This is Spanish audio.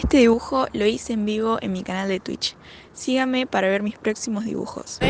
Este dibujo lo hice en vivo en mi canal de Twitch. Síganme para ver mis próximos dibujos.